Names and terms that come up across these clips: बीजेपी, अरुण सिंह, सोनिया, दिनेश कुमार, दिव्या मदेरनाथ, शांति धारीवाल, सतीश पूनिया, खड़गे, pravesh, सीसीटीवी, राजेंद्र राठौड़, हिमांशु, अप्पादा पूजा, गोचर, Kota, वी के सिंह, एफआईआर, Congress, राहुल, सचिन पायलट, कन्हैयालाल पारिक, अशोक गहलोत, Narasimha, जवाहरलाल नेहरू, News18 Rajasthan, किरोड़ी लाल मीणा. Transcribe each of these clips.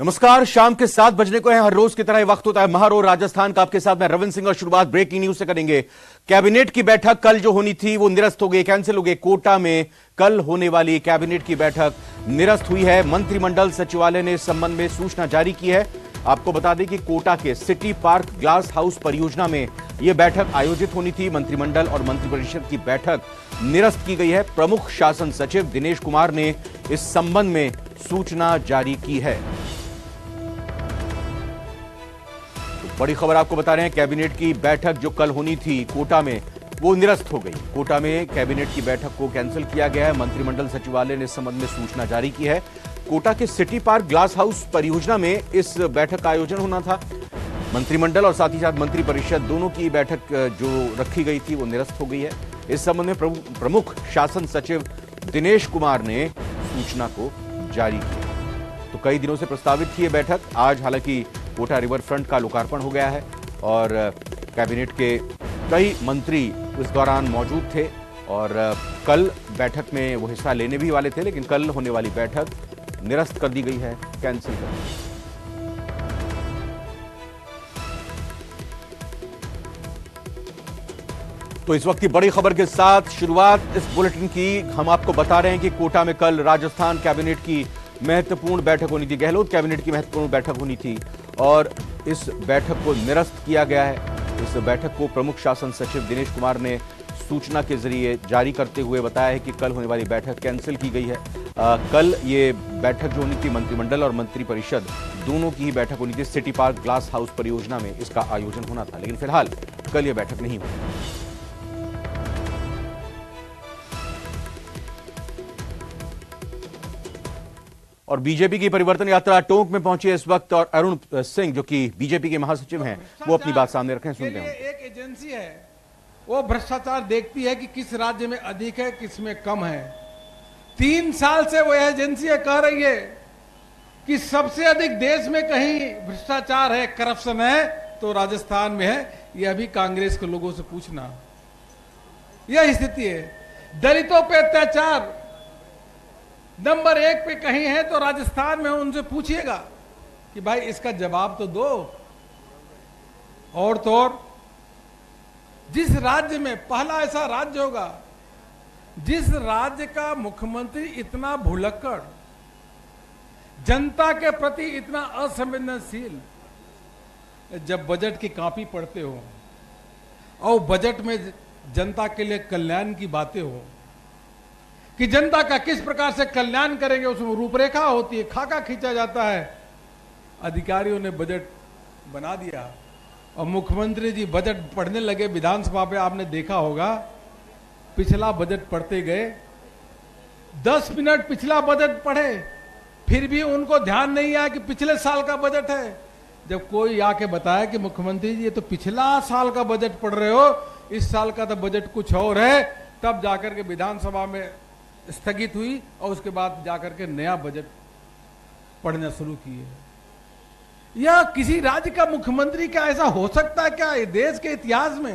नमस्कार। शाम के 7 बजने को है। हर रोज की तरह यह वक्त होता है महारो राजस्थान का। आपके साथ मैं रविंद्र सिंह और शुरुआत ब्रेकिंग न्यूज से करेंगे। कैबिनेट की बैठक कल जो होनी थी वो निरस्त हो गई, कैंसिल हो गई। कोटा में कल होने वाली कैबिनेट की बैठक निरस्त हुई है। मंत्रिमंडल सचिवालय ने इस संबंध में सूचना जारी की है। आपको बता दें कि कोटा के सिटी पार्क ग्लास हाउस परियोजना में यह बैठक आयोजित होनी थी। मंत्रिमंडल और मंत्रिपरिषद की बैठक निरस्त की गई है। प्रमुख शासन सचिव दिनेश कुमार ने इस संबंध में सूचना जारी की है। बड़ी खबर आपको बता रहे हैं, कैबिनेट की बैठक जो कल होनी थी कोटा में वो निरस्त हो गई। कोटा में कैबिनेट की बैठक को कैंसिल किया गया है। मंत्रिमंडल सचिवालय ने इस संबंध में सूचना जारी की है। कोटा के सिटी पार्क ग्लास हाउस परियोजना में इस बैठक का आयोजन होना था। मंत्रिमंडल और साथ ही साथ मंत्री परिषद दोनों की बैठक जो रखी गई थी वो निरस्त हो गई है। इस संबंध में प्रमुख शासन सचिव दिनेश कुमार ने सूचना को जारी की। तो कई दिनों से प्रस्तावित थी ये बैठक। आज हालांकि कोटा रिवर फ्रंट का लोकार्पण हो गया है और कैबिनेट के कई मंत्री इस दौरान मौजूद थे और कल बैठक में वो हिस्सा लेने भी वाले थे, लेकिन कल होने वाली बैठक निरस्त कर दी गई है, कैंसिल कर दी गई। तो इस वक्त की बड़ी खबर के साथ शुरुआत इस बुलेटिन की। हम आपको बता रहे हैं कि कोटा में कल राजस्थान कैबिनेट की महत्वपूर्ण बैठक होनी थी, गहलोत कैबिनेट की महत्वपूर्ण बैठक होनी थी और इस बैठक को निरस्त किया गया है। इस बैठक को प्रमुख शासन सचिव दिनेश कुमार ने सूचना के जरिए जारी करते हुए बताया है कि कल होने वाली बैठक कैंसिल की गई है। कल ये बैठक जो होनी थी, मंत्रिमंडल और मंत्री परिषद दोनों की ही बैठक होनी थी। सिटी पार्क ग्लास हाउस परियोजना में इसका आयोजन होना था, लेकिन फिलहाल कल ये बैठक नहीं हुई। और बीजेपी की परिवर्तन यात्रा टोंक में पहुंची है इस वक्त और अरुण सिंह जो कि बीजेपी के महासचिव हैं वो अपनी बात सामने रखें, सुनते हैं। एक एजेंसी है वो भ्रष्टाचार देखती है कि किस राज्य में अधिक है, किस में कम है। 3 साल से वो एजेंसी कह रही है कि सबसे अधिक देश में कहीं भ्रष्टाचार है, करप्शन है तो राजस्थान में है। यह अभी कांग्रेस के लोगों से पूछना, यह स्थिति है। दलितों पर अत्याचार नंबर 1 पे कहीं है तो राजस्थान में। उनसे पूछिएगा कि भाई इसका जवाब तो दो। और तो और जिस राज्य में पहला ऐसा राज्य होगा जिस राज्य का मुख्यमंत्री इतना भुलक्कड़, जनता के प्रति इतना असंवेदनशील, जब बजट की कॉपी पढ़ते हो और बजट में जनता के लिए कल्याण की बातें हो कि जनता का किस प्रकार से कल्याण करेंगे, उसमें रूपरेखा होती है, खाका खींचा जाता है। अधिकारियों ने बजट बना दिया और मुख्यमंत्री जी बजट पढ़ने लगे। विधानसभा पे आपने देखा होगा, पिछला बजट पढ़ते गए, 10 मिनट पिछला बजट पढ़े, फिर भी उनको ध्यान नहीं आया कि पिछले साल का बजट है। जब कोई आके बताया कि मुख्यमंत्री जी ये तो पिछला साल का बजट पढ़ रहे हो, इस साल का तो बजट कुछ और है, तब जाकर के विधानसभा में स्थगित हुई और उसके बाद जाकर के नया बजट पढ़ना शुरू किए। यह किसी राज्य का मुख्यमंत्री क्या ऐसा हो सकता है क्या? ये देश के इतिहास में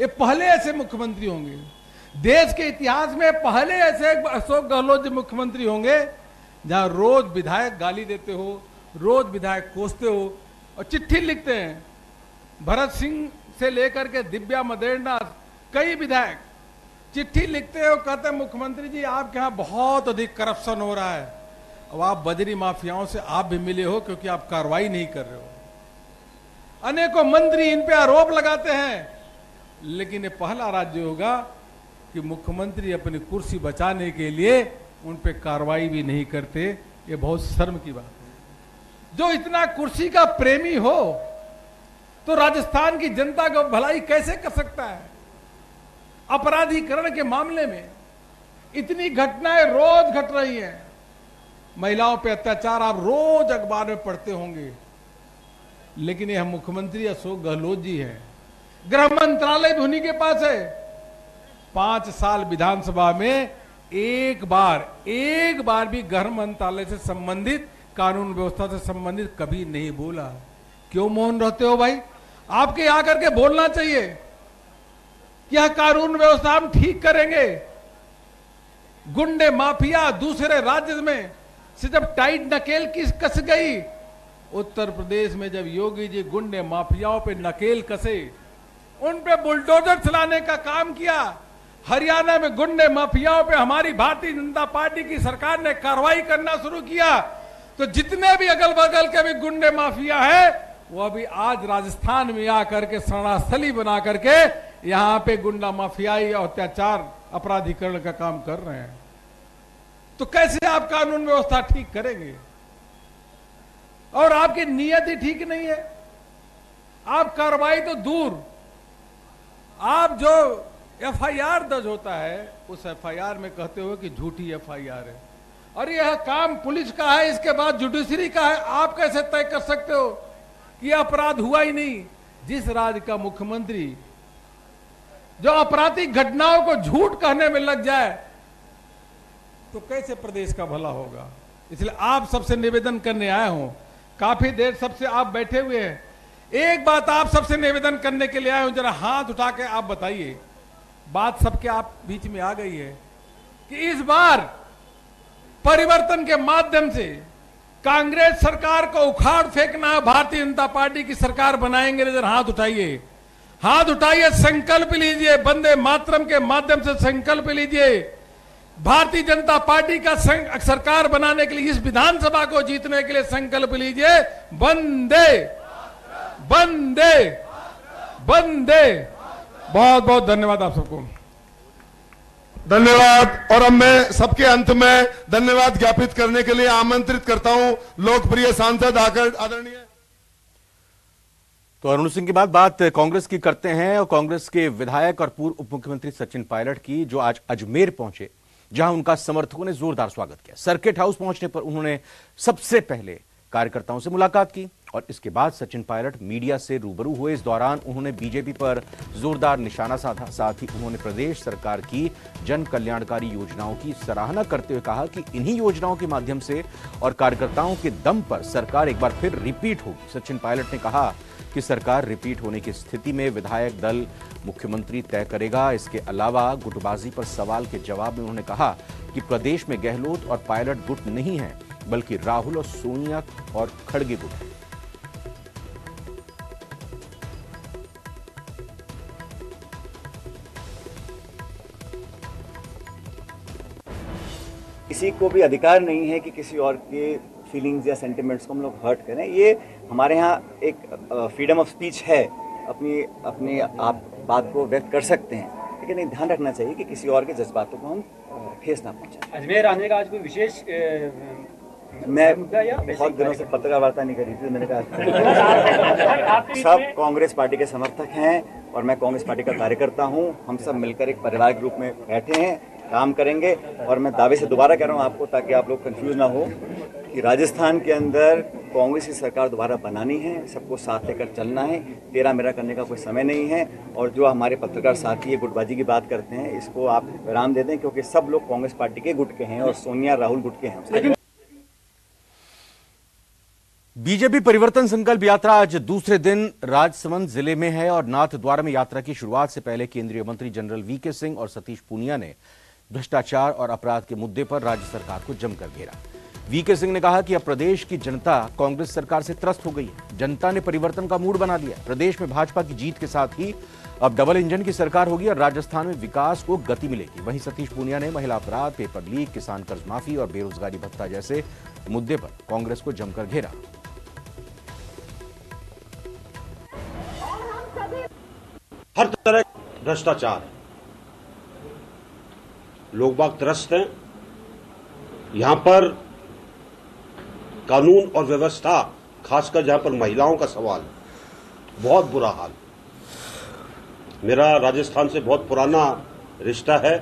ये पहले ऐसे मुख्यमंत्री होंगे, देश के इतिहास में पहले ऐसे अशोक गहलोत जी मुख्यमंत्री होंगे जहां रोज विधायक गाली देते हो, रोज विधायक कोसते हो और चिट्ठी लिखते हैं। भरत सिंह से लेकर के दिव्या मदेरनाथ, कई विधायक चिट्ठी लिखते हो, कहते मुख्यमंत्री जी आपके यहाँ बहुत अधिक करप्शन हो रहा है। अब आप बजरी माफियाओं से आप भी मिले हो क्योंकि आप कार्रवाई नहीं कर रहे हो। अनेकों मंत्री इन पे आरोप लगाते हैं, लेकिन ये पहला राज्य होगा कि मुख्यमंत्री अपनी कुर्सी बचाने के लिए उन पे कार्रवाई भी नहीं करते। ये बहुत शर्म की बात है। जो इतना कुर्सी का प्रेमी हो तो राजस्थान की जनता को भलाई कैसे कर सकता है? अपराधीकरण के मामले में इतनी घटनाएं रोज घट रही हैं, महिलाओं पे अत्याचार आप रोज अखबार में पढ़ते होंगे, लेकिन यह मुख्यमंत्री अशोक गहलोत जी हैं, गृह मंत्रालय भी उन्हीं के पास है। 5 साल विधानसभा में एक बार भी गृह मंत्रालय से संबंधित, कानून व्यवस्था से संबंधित कभी नहीं बोला। क्यों मौन रहते हो भाई? आपके आकर के बोलना चाहिए, यह कानून व्यवस्था हम ठीक करेंगे। गुंडे माफिया दूसरे राज्य में से जब टाइट नकेल की कस गई उत्तर प्रदेश में जब योगी जी गुंडे माफियाओं पे नकेल कसे, उन पे बुलडोजर चलाने का काम किया, हरियाणा में गुंडे माफियाओं पे हमारी भारतीय जनता पार्टी की सरकार ने कार्रवाई करना शुरू किया, तो जितने भी अगल बगल के भी गुंडे माफिया है वो अभी आज राजस्थान में आकर के शरणास्थली बना करके यहाँ पे गुंडा माफियाई और अत्याचार अपराधीकरण का काम कर रहे हैं। तो कैसे आप कानून व्यवस्था ठीक करेंगे? और आपकी नीयत ही ठीक नहीं है। आप कार्रवाई तो दूर, आप जो एफआईआर दर्ज होता है उस एफआईआर में कहते हो कि झूठी एफआईआर है, और यह काम पुलिस का है, इसके बाद जुडिशरी का है। आप कैसे तय कर सकते हो कि अपराध हुआ ही नहीं? जिस राज्य का मुख्यमंत्री जो आपराधिक घटनाओं को झूठ कहने में लग जाए तो कैसे प्रदेश का भला होगा? इसलिए आप सबसे निवेदन करने आया हूं, काफी देर सबसे आप बैठे हुए हैं, एक बात आप सबसे निवेदन करने के लिए आया हूं, जरा हाथ उठा के आप बताइए, बात सबके आप बीच में आ गई है कि इस बार परिवर्तन के माध्यम से कांग्रेस सरकार को उखाड़ फेंकना, भारतीय जनता पार्टी की सरकार बनाएंगे। जरा हाथ उठाइए, हाथ उठाइए, संकल्प लीजिए, वंदे मातरम के माध्यम से संकल्प लीजिए, भारतीय जनता पार्टी का सरकार बनाने के लिए, इस विधानसभा को जीतने के लिए संकल्प लीजिए। वंदे वंदे वंदे। बहुत बहुत धन्यवाद आप सबको, धन्यवाद। और अब मैं सबके अंत में धन्यवाद ज्ञापित करने के लिए आमंत्रित करता हूं लोकप्रिय सांसद आदरणीय। तो अरुण सिंह की बात कांग्रेस की करते हैं, और कांग्रेस के विधायक और पूर्व उप मुख्यमंत्री सचिन पायलट की, जो आज अजमेर पहुंचे, जहां उनका समर्थकों ने जोरदार स्वागत किया। सर्किट हाउस पहुंचने पर उन्होंने सबसे पहले कार्यकर्ताओं से मुलाकात की, और इसके बाद सचिन पायलट मीडिया से रूबरू हुए। इस दौरान उन्होंने बीजेपी पर जोरदार निशाना साधा। साथ ही उन्होंने प्रदेश सरकार की जन कल्याणकारी योजनाओं की सराहना करते हुए कहा कि इन्हीं योजनाओं के माध्यम से और कार्यकर्ताओं के दम पर सरकार एक बार फिर रिपीट होगी। सचिन पायलट ने कहा कि सरकार रिपीट होने की स्थिति में विधायक दल मुख्यमंत्री तय करेगा। इसके अलावा गुटबाजी पर सवाल के जवाब में उन्होंने कहा कि प्रदेश में गहलोत और पायलट गुट नहीं है, बल्कि राहुल और सोनिया और खड़गे गुट है। किसी को भी अधिकार नहीं है कि किसी और के फीलिंग्स या सेंटिमेंट्स को हम लोग हर्ट करें। ये हमारे यहाँ एक फ्रीडम ऑफ स्पीच है, अपनी आप बात को व्यक्त कर सकते हैं, लेकिन ध्यान रखना चाहिए कि किसी और के जज्बातों को हम ठेस ना पहुंचाएं। अजमेर आने का आज कोई विशेष मैं बहुत दिनों से पत्रकार वार्ता नहीं करी थी, मैंने कहा सब कांग्रेस पार्टी के समर्थक हैं और मैं कांग्रेस पार्टी का कार्यकर्ता हूं, हम सब मिलकर एक परिवार के रूप में बैठे हैं, काम करेंगे। और मैं दावे से दोबारा कह रहा हूं आपको, ताकि आप लोग कंफ्यूज ना हो, कि राजस्थान के अंदर कांग्रेस की सरकार दोबारा बनानी है, सबको साथ लेकर चलना है, तेरा मेरा करने का कोई समय नहीं है। और जो हमारे पत्रकार साथी ये गुटबाजी की बात करते हैं, इसको आप विराम दे दें, क्योंकि सब लोग कांग्रेस पार्टी के गुट के हैं और सोनिया राहुल गुट के हैं। बीजेपी परिवर्तन संकल्प यात्रा आज दूसरे दिन राजसमंद जिले में है, और नाथद्वारा में यात्रा की शुरुआत से पहले केंद्रीय मंत्री जनरल वी के सिंह और सतीश पूनिया ने भ्रष्टाचार और अपराध के मुद्दे पर राज्य सरकार को जमकर घेरा। वी के सिंह ने कहा कि अब प्रदेश की जनता कांग्रेस सरकार से त्रस्त हो गई है, जनता ने परिवर्तन का मूड बना लिया। प्रदेश में भाजपा की जीत के साथ ही अब डबल इंजन की सरकार होगी और राजस्थान में विकास को गति मिलेगी। वहीं सतीश पूनिया ने महिला अपराध, पेपर लीक, किसान कर्ज माफी और बेरोजगारी भत्ता जैसे मुद्दे पर कांग्रेस को जमकर घेरा। हर तरह भ्रष्टाचार है, लोग बाग त्रस्त हैं। यहां पर कानून और व्यवस्था, खासकर जहां पर महिलाओं का सवाल, बहुत बुरा हाल। मेरा राजस्थान से बहुत पुराना रिश्ता है।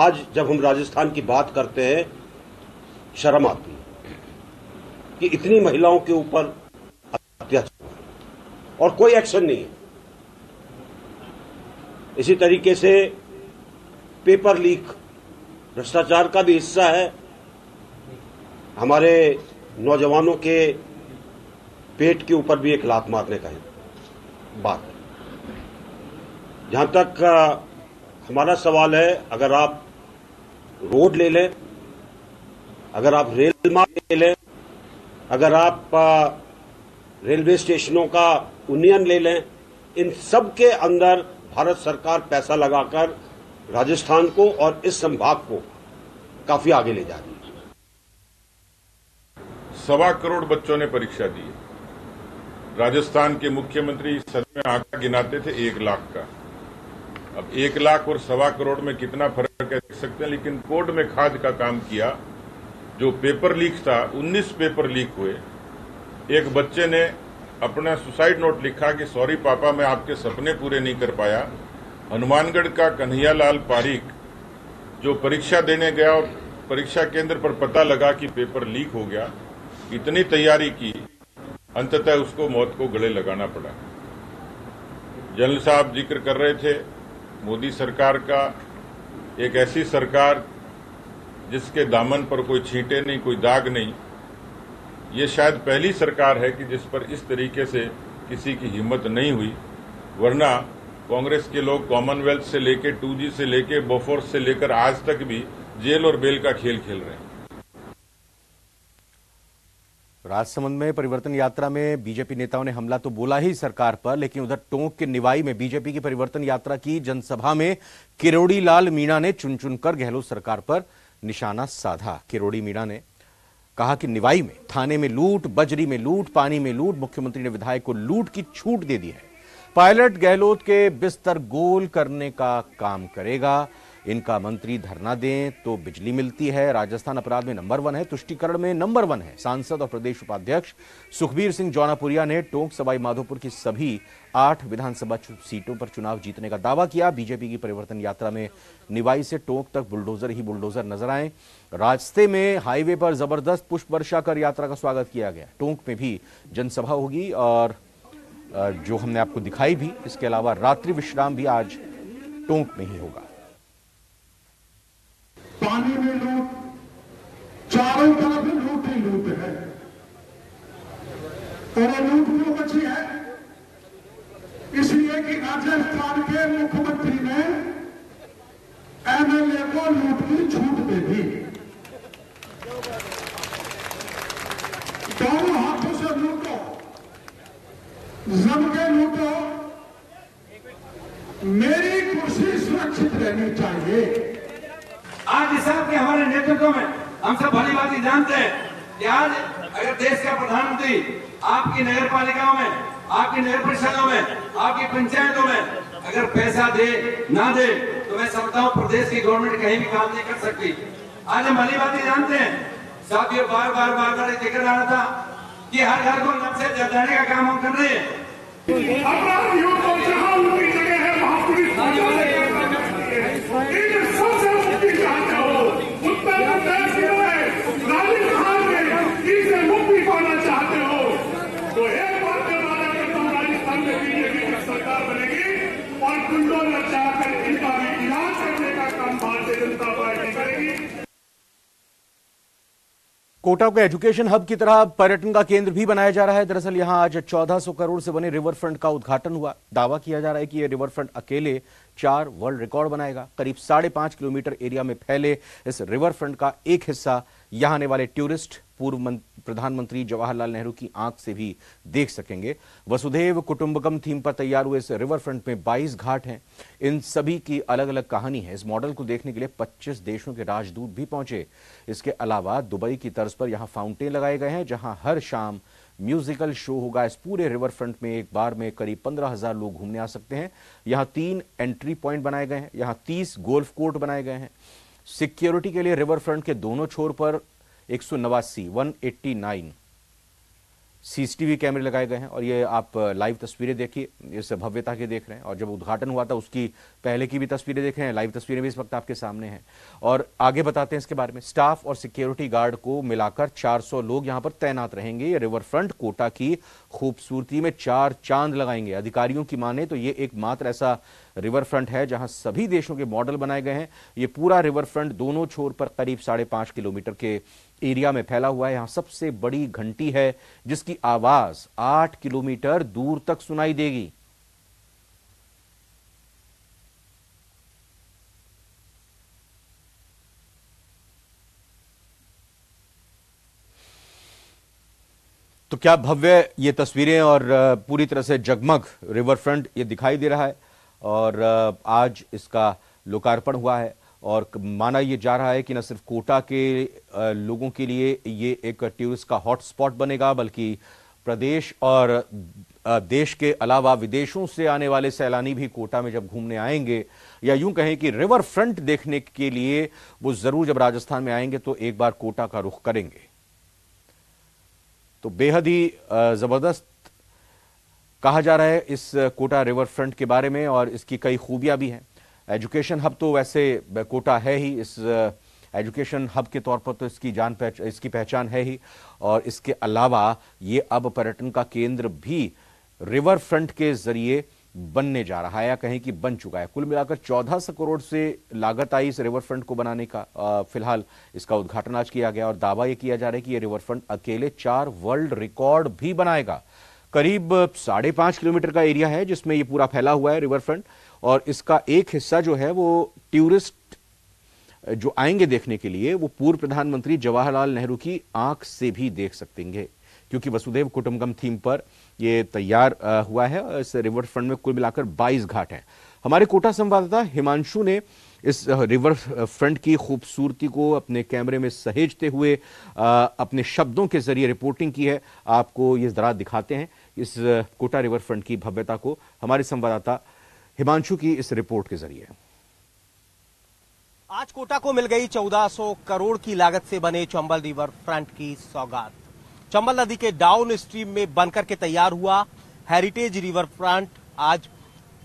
आज जब हम राजस्थान की बात करते हैं, शर्म आती है कि इतनी महिलाओं के ऊपर अत्याचार और कोई एक्शन नहीं है। इसी तरीके से पेपर लीक भ्रष्टाचार का भी हिस्सा है। हमारे नौजवानों के पेट के ऊपर भी एक लात मारने का है बात। जहां तक हमारा सवाल है, अगर आप रोड ले लें, अगर आप रेल मार्ग ले लें, अगर आप रेलवे स्टेशनों का उन्नयन ले लें, इन सब के अंदर भारत सरकार पैसा लगाकर राजस्थान को और इस संभाग को काफी आगे ले जा रही है। 1.25 करोड़ बच्चों ने परीक्षा दी। राजस्थान के मुख्यमंत्री सदन में आंकड़ा गिनाते थे 1 लाख का। अब 1 लाख और 1.25 करोड़ में कितना फर्क है देख सकते हैं, लेकिन कोर्ट में खाद का काम किया। जो पेपर लीक था, 19 पेपर लीक हुए। एक बच्चे ने अपना सुसाइड नोट लिखा कि सॉरी पापा, मैं आपके सपने पूरे नहीं कर पाया। हनुमानगढ़ का कन्हैयालाल पारिक जो परीक्षा देने गया और परीक्षा केंद्र पर पता लगा कि पेपर लीक हो गया, इतनी तैयारी की, अंततः उसको मौत को गले लगाना पड़ा। जनरल साहब जिक्र कर रहे थे मोदी सरकार का, एक ऐसी सरकार जिसके दामन पर कोई छींटे नहीं, कोई दाग नहीं। ये शायद पहली सरकार है कि जिस पर इस तरीके से किसी की हिम्मत नहीं हुई, वरना कांग्रेस के लोग कॉमनवेल्थ से लेकर 2G से लेकर बोफोर्स से लेकर आज तक भी जेल और बेल का खेल खेल रहे हैं। राजसमंद में परिवर्तन यात्रा में बीजेपी नेताओं ने हमला तो बोला ही सरकार पर, लेकिन उधर टोंक के निवाई में बीजेपी की परिवर्तन यात्रा की जनसभा में किरोड़ी लाल मीणा ने चुन चुनकर गहलोत सरकार पर निशाना साधा। किरोड़ी मीणा ने कहा कि निवाई में थाने में लूट, बजरी में लूट, पानी में लूट, मुख्यमंत्री ने विधायक को लूट की छूट दे दी है। पायलट गहलोत के बिस्तर गोल करने का काम करेगा। इनका मंत्री धरना दें तो बिजली मिलती है। राजस्थान अपराध में नंबर 1 है, तुष्टिकरण में नंबर 1 है। सांसद और प्रदेश उपाध्यक्ष सुखबीर सिंह जौनापुरिया ने टोंक सवाई माधोपुर की सभी 8 विधानसभा सीटों पर चुनाव जीतने का दावा किया। बीजेपी की परिवर्तन यात्रा में निवाई से टोंक तक बुलडोजर ही बुलडोजर नजर आए। रास्ते में हाईवे पर जबरदस्त पुष्प वर्षा कर यात्रा का स्वागत किया गया। टोंक में भी जनसभा होगी और जो हमने आपको दिखाई भी, इसके अलावा रात्रि विश्राम भी आज टोंक में ही होगा। पानी में लूट, चारों तरफ लूट ही लूट है। और लूट क्यों बची है? इसलिए कि राजस्थान के मुख्यमंत्री ने एमएलए को लूट की छूट दे दी। दोनों हाथों से लूटो, जम के लूटो, मेरी कुर्सी सुरक्षित रहनी चाहिए। आज साहब के हमारे नेतृत्व में हम सब भली बात जानते हैं कि आज अगर देश का प्रधानमंत्री आपकी नगर पालिकाओं में, आपकी नगर परिषदों में, आपकी पंचायतों में अगर पैसा दे ना दे तो मैं समझता हूँ प्रदेश की गवर्नमेंट कहीं भी काम नहीं कर सकती। आज हम भली बात जानते हैं साहब, ये बार बार जिक्र आ रहा था कि हर घर को नक्शे जगाने का काम हम कर रहे हैं। कोटा को एजुकेशन हब की तरह पर्यटन का केंद्र भी बनाया जा रहा है। दरअसल यहां आज 1400 करोड़ से बने रिवर फ्रंट का उद्घाटन हुआ। दावा किया जा रहा है कि यह रिवर फ्रंट अकेले 4 वर्ल्ड रिकॉर्ड बनाएगा। करीब 5.5 किलोमीटर एरिया में फैले इस रिवर फ्रंट का एक हिस्सा यहां आने वाले टूरिस्ट पूर्व प्रधानमंत्री जवाहरलाल नेहरू की आंख से भी देख सकेंगे। वसुधैव कुटुंबकम थीम पर तैयार हुए इस रिवर फ्रंट में 22 घाट हैं। इन सभी की अलग अलग कहानी है। इस मॉडल को देखने के लिए 25 देशों के राजदूत भी पहुंचे। इसके अलावा दुबई की तर्ज पर यहां फाउंटेन लगाए गए हैं, जहां हर शाम म्यूजिकल शो होगा। इस पूरे रिवर फ्रंट में एक बार में करीब 15,000 लोग घूमने आ सकते हैं। यहाँ 3 एंट्री पॉइंट बनाए गए हैं, यहाँ 30 गोल्फ कोर्ट बनाए गए हैं। सिक्योरिटी के लिए रिवर फ्रंट के दोनों छोर पर 189 सीसीटीवी कैमरे लगाए गए हैं। और ये आप लाइव तस्वीरें देखिए, इस भव्यता के देख रहे हैं। और जब उद्घाटन हुआ था उसकी पहले की भी तस्वीरें देख रहे हैं, लाइव तस्वीरें भी इस वक्त आपके सामने हैं। और आगे बताते हैं इसके बारे में। स्टाफ और सिक्योरिटी गार्ड को मिलाकर 400 लोग यहां पर तैनात रहेंगे। ये रिवर फ्रंट कोटा की खूबसूरती में 4 चांद लगाएंगे। अधिकारियों की माने तो ये एकमात्र ऐसा रिवर फ्रंट है जहां सभी देशों के मॉडल बनाए गए हैं। ये पूरा रिवर फ्रंट दोनों छोर पर करीब 5.5 किलोमीटर के एरिया में फैला हुआ है। यहां सबसे बड़ी घंटी है जिसकी आवाज 8 किलोमीटर दूर तक सुनाई देगी। तो क्या भव्य ये तस्वीरें और पूरी तरह से जगमग रिवर फ्रंट ये दिखाई दे रहा है और आज इसका लोकार्पण हुआ है और माना ये जा रहा है कि न सिर्फ कोटा के लोगों के लिए ये एक टूरिस्ट का हॉटस्पॉट बनेगा बल्कि प्रदेश और देश के अलावा विदेशों से आने वाले सैलानी भी कोटा में जब घूमने आएंगे या यूं कहें कि रिवर फ्रंट देखने के लिए वो जरूर जब राजस्थान में आएंगे तो एक बार कोटा का रुख करेंगे। तो बेहद ही जबरदस्त कहा जा रहा है इस कोटा रिवर फ्रंट के बारे में और इसकी कई खूबियां भी हैं। एजुकेशन हब तो वैसे कोटा है ही, इस एजुकेशन हब के तौर पर तो इसकी पहचान है ही और इसके अलावा ये अब पर्यटन का केंद्र भी रिवर फ्रंट के जरिए बनने जा रहा है या कहीं कि बन चुका है। कुल मिलाकर 1400 करोड़ से लागत आई इस रिवर फ्रंट को बनाने का। फिलहाल इसका उद्घाटन आज किया गया और दावा ये किया जा रहा है कि ये रिवर फ्रंट अकेले 4 वर्ल्ड रिकॉर्ड भी बनाएगा। करीब 5.5 किलोमीटर का एरिया है जिसमें ये पूरा फैला हुआ है रिवर फ्रंट और इसका एक हिस्सा जो है वो टूरिस्ट जो आएंगे देखने के लिए वो पूर्व प्रधानमंत्री जवाहरलाल नेहरू की आंख से भी देख सकेंगे क्योंकि वसुधैव कुटुंबकम थीम पर ये तैयार हुआ है। इस रिवर फ्रंट में कुल मिलाकर 22 घाट हैं। हमारे कोटा संवाददाता हिमांशु ने इस रिवर फ्रंट की खूबसूरती को अपने कैमरे में सहेजते हुए अपने शब्दों के जरिए रिपोर्टिंग की है। आपको ये जरा दिखाते हैं इस कोटा रिवर फ्रंट की भव्यता को हमारे संवाददाता हिमांशु की इस रिपोर्ट के जरिए। आज कोटा को मिल गई 1400 करोड़ की लागत से बने चंबल रिवर फ्रंट की सौगात। चंबल नदी के डाउन स्ट्रीम में बनकर के तैयार हुआ हेरिटेज रिवर फ्रंट आज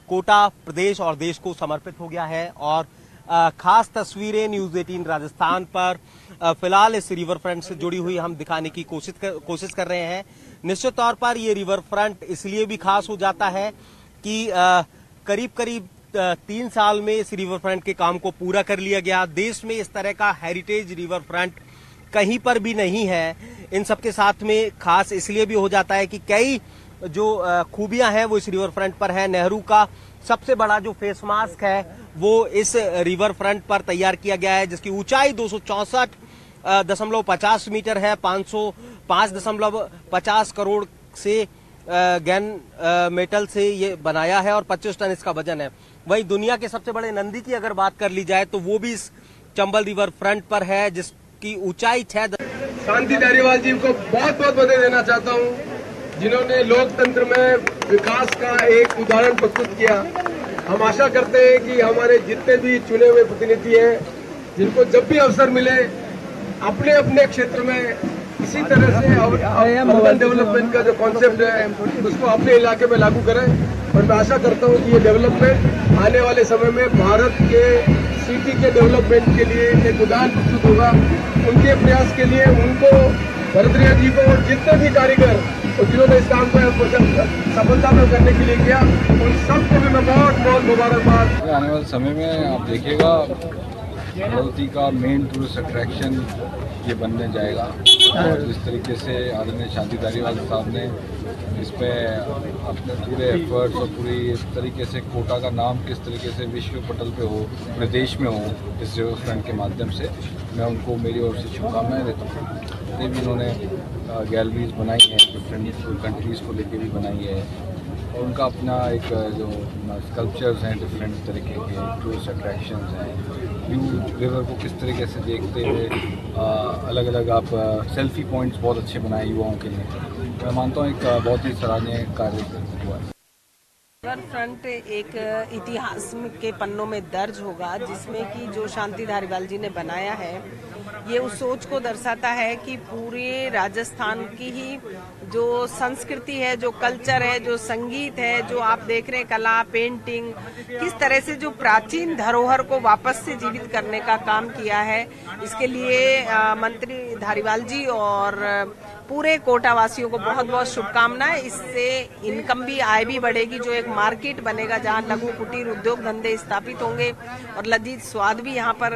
कोटा प्रदेश और देश को समर्पित हो गया है और खास तस्वीरें News 18 राजस्थान पर फिलहाल इस रिवर फ्रंट से जुड़ी हुई हम दिखाने की कोशिश कर रहे हैं। निश्चित तौर पर ये रिवर फ्रंट इसलिए भी खास हो जाता है कि करीब 3 साल में इस रिवर फ्रंट के काम को पूरा कर लिया गया। देश में इस तरह का हेरिटेज रिवर फ्रंट कहीं पर भी नहीं है। इन सबके साथ में खास इसलिए भी हो जाता है कि कई जो खूबियां हैं वो इस रिवर फ्रंट पर है। नेहरू का सबसे बड़ा जो फेस मास्क है वो इस रिवर फ्रंट पर तैयार किया गया है जिसकी ऊंचाई 264.50 मीटर है। 5.50 करोड़ से गैन मेटल से ये बनाया है और 25 टन इसका वजन है। वहीं दुनिया के सबसे बड़े नंदी की अगर बात कर ली जाए तो वो भी इस चंबल रिवर फ्रंट पर है जिसकी ऊंचाई 6। शांति धारीवाल जी को बहुत बहुत बधाई देना चाहता हूं जिन्होंने लोकतंत्र में विकास का एक उदाहरण प्रस्तुत किया। हम आशा करते हैं कि हमारे जितने भी चुने हुए प्रतिनिधि हैं जिनको जब भी अवसर मिले अपने अपने क्षेत्र में इसी तरह से अर्बन डेवलपमेंट का जो कॉन्सेप्ट है उसको अपने इलाके में लागू करें और मैं आशा करता हूं कि ये डेवलपमेंट आने वाले समय में भारत के सिटी के डेवलपमेंट के लिए एक उदाहरण प्रस्तुत होगा। उनके प्रयास के लिए उनको भरतरिया जी को और जितने भी कारीगर और जिन्होंने इस काम को सफलता में करने के लिए किया उन सबको भी मैं बहुत बहुत मुबारकबाद। आने वाले समय में आप देखिएगा अमरावती का मेन टूरिस्ट अट्रैक्शन ये बनने जाएगा और जिस तरीके से आदरणीय शांति धारीवाल साहब ने इस पर अपने पूरे एफर्ट्स और पूरी इस तरीके से कोटा का नाम किस तरीके से विश्व पटल पे हो पूरे देश में हो इस रिवर फ्रंट के माध्यम से मैं उनको मेरी ओर से शुभकामनाएं देता हूँ। जितने भी उन्होंने गैलरीज बनाई हैं डिफरेंट कंट्रीज़ को लेके भी बनाई है और उनका अपना एक जो स्कल्पचर्स हैं डिफरेंट तरीके के टूरिस्ट अट्रैक्शंस हैं व्यू रिवर को किस तरीके से देखते हुए अलग अलग आप सेल्फी पॉइंट्स बहुत अच्छे बनाए युवाओं के लिए मैं मानता हूँ एक बहुत ही सराहनीय कार्य हुआ है। रिवर फ्रंट एक इतिहास के पन्नों में दर्ज होगा जिसमें कि जो शांति धारीवाल जी ने बनाया है ये उस सोच को दर्शाता है कि पूरे राजस्थान की ही जो संस्कृति है जो कल्चर है जो संगीत है जो आप देख रहे हैं कला पेंटिंग किस तरह से जो प्राचीन धरोहर को वापस से जीवित करने का काम किया है। इसके लिए मंत्री धारीवाल जी और पूरे कोटा वासियों को बहुत बहुत शुभकामनाएं। इससे इनकम भी आय भी बढ़ेगी जो एक मार्केट बनेगा जहां लघु कुटीर उद्योग धंधे स्थापित होंगे और लजीज स्वाद भी यहां पर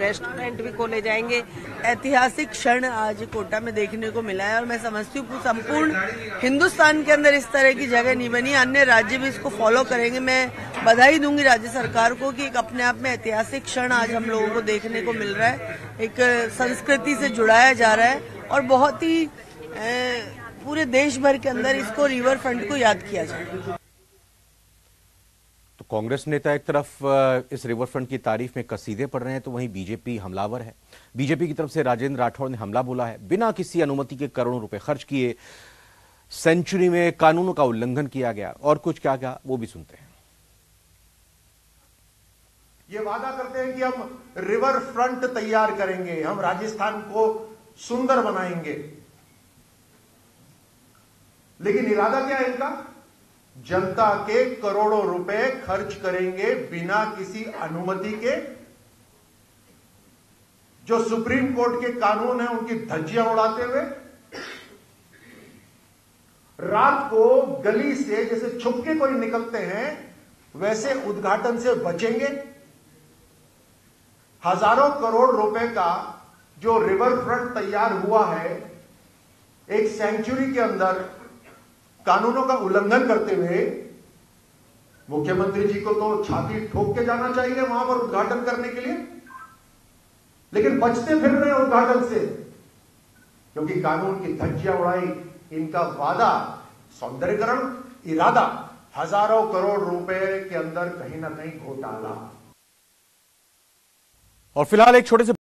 रेस्टोरेंट भी खोले जाएंगे। ऐतिहासिक क्षण आज कोटा में देखने को मिला है और मैं समझती हूँ संपूर्ण हिंदुस्तान के अंदर इस तरह की जगह नहीं बनी। अन्य राज्य भी इसको फॉलो करेंगे। मैं बधाई दूंगी राज्य सरकार को कि एक अपने आप में ऐतिहासिक क्षण आज हम लोगों को देखने को मिल रहा है। एक संस्कृति से जुड़ाया जा रहा है और बहुत ही पूरे देश भर के अंदर इसको रिवर फ्रंट को याद किया जाए। तो कांग्रेस नेता एक तरफ इस रिवर फ्रंट की तारीफ में कसीदे पढ़ रहे हैं तो वहीं बीजेपी हमलावर है। बीजेपी की तरफ से राजेंद्र राठौड़ ने हमला बोला है, बिना किसी अनुमति के करोड़ों रुपए खर्च किए सेंचुरी में कानूनों का उल्लंघन किया गया। और कुछ क्या क्या वो भी सुनते हैं। ये वादा करते हैं कि हम रिवर फ्रंट तैयार करेंगे, हम राजस्थान को सुंदर बनाएंगे, लेकिन इरादा क्या है इनका? जनता के करोड़ों रुपए खर्च करेंगे बिना किसी अनुमति के। जो सुप्रीम कोर्ट के कानून है उनकी धज्जियां उड़ाते हुए रात को गली से जैसे छुपके कोई निकलते हैं वैसे उद्घाटन से बचेंगे। हजारों करोड़ रुपए का जो रिवर फ्रंट तैयार हुआ है, एक सेंचुरी के अंदर कानूनों का उल्लंघन करते हुए मुख्यमंत्री जी को तो छाती ठोक के जाना चाहिए वहां पर उद्घाटन करने के लिए, लेकिन बचते फिर रहे उद्घाटन से क्योंकि कानून की धज्जियां उड़ाई। इनका वादा, सौंदर्यकरण, इरादा, हजारों करोड़ रुपए के अंदर कहीं ना कहीं घोटाला। और फिलहाल एक छोटे से